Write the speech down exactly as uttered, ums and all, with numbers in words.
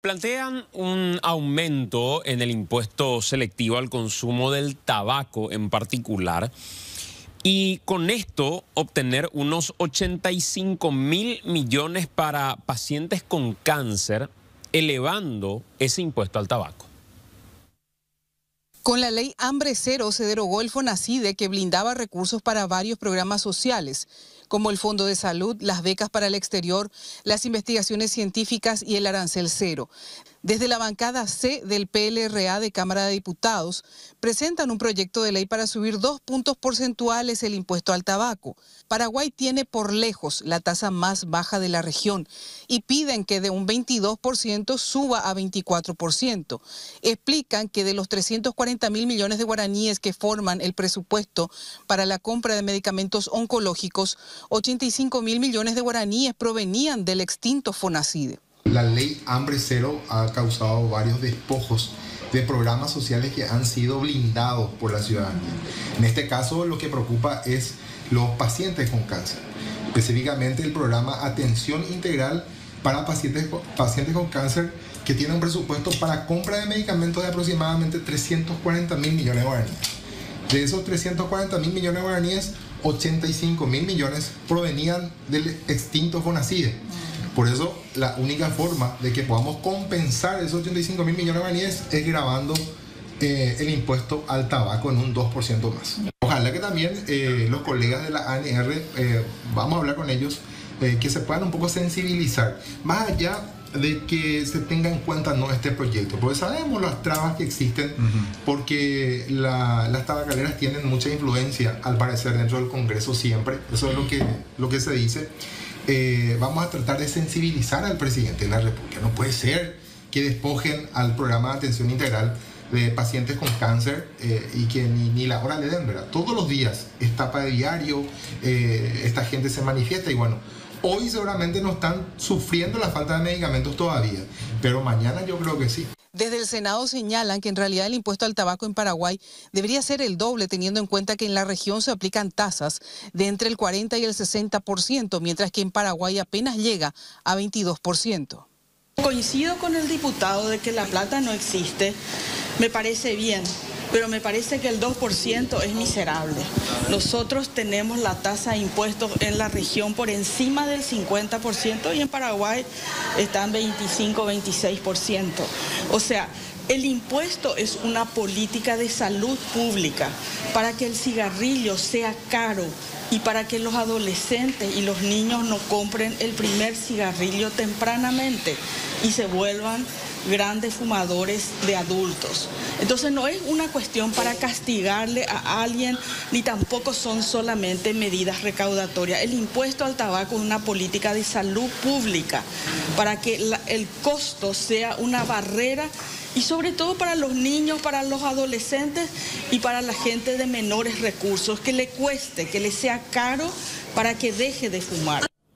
Plantean un aumento en el impuesto selectivo al consumo del tabaco en particular y con esto obtener unos ochenta y cinco mil millones para pacientes con cáncer, elevando ese impuesto al tabaco. Con la ley Hambre Cero se derogó el Fonacide, que blindaba recursos para varios programas sociales, como el Fondo de Salud, las becas para el exterior, las investigaciones científicas y el arancel cero. Desde la bancada C del P L R A de Cámara de Diputados, presentan un proyecto de ley para subir dos puntos porcentuales el impuesto al tabaco. Paraguay tiene por lejos la tasa más baja de la región y piden que de un veintidós por ciento suba a veinticuatro por ciento. Explican que de los trescientos cuarenta mil millones de guaraníes que forman el presupuesto para la compra de medicamentos oncológicos, ochenta y cinco mil millones de guaraníes provenían del extinto Fonacide. La ley Hambre Cero ha causado varios despojos de programas sociales que han sido blindados por la ciudadanía. En este caso, lo que preocupa es los pacientes con cáncer, específicamente el programa Atención Integral para pacientes, pacientes con cáncer, que tiene un presupuesto para compra de medicamentos de aproximadamente trescientos cuarenta mil millones de guaraníes. De esos trescientos cuarenta mil millones de guaraníes, ochenta y cinco mil millones provenían del extinto Fonacide. Por eso, la única forma de que podamos compensar esos ochenta y cinco mil millones de guaraníes es grabando eh, el impuesto al tabaco en un dos por ciento más. Ojalá que también eh, los colegas de la A N R, eh, vamos a hablar con ellos, eh, que se puedan un poco sensibilizar, más allá de que se tenga en cuenta no este proyecto, porque sabemos las trabas que existen, uh-huh. porque la, las tabacaleras tienen mucha influencia, al parecer, dentro del Congreso siempre, eso es lo que, lo que se dice. Eh, vamos a tratar de sensibilizar al presidente de la República. No puede ser que despojen al programa de atención integral de pacientes con cáncer eh, y que ni, ni la hora le den, ¿verdad? Todos los días, tapa de diario, eh, esta gente se manifiesta y bueno, hoy seguramente no están sufriendo la falta de medicamentos todavía, pero mañana yo creo que sí. Desde el Senado señalan que en realidad el impuesto al tabaco en Paraguay debería ser el doble, teniendo en cuenta que en la región se aplican tasas de entre el cuarenta y el sesenta por ciento, mientras que en Paraguay apenas llega a veintidós por ciento. Coincido con el diputado de que la plata no existe, me parece bien, pero me parece que el dos por ciento es miserable. Nosotros tenemos la tasa de impuestos en la región por encima del cincuenta por ciento y en Paraguay están veinticinco, veintiséis por ciento. O sea, el impuesto es una política de salud pública para que el cigarrillo sea caro y para que los adolescentes y los niños no compren el primer cigarrillo tempranamente y se vuelvan grandes fumadores de adultos. Entonces no es una cuestión para castigarle a alguien, ni tampoco son solamente medidas recaudatorias. El impuesto al tabaco es una política de salud pública para que la, el costo sea una barrera y sobre todo para los niños, para los adolescentes y para la gente de menores recursos, que le cueste, que le sea caro para que deje de fumar.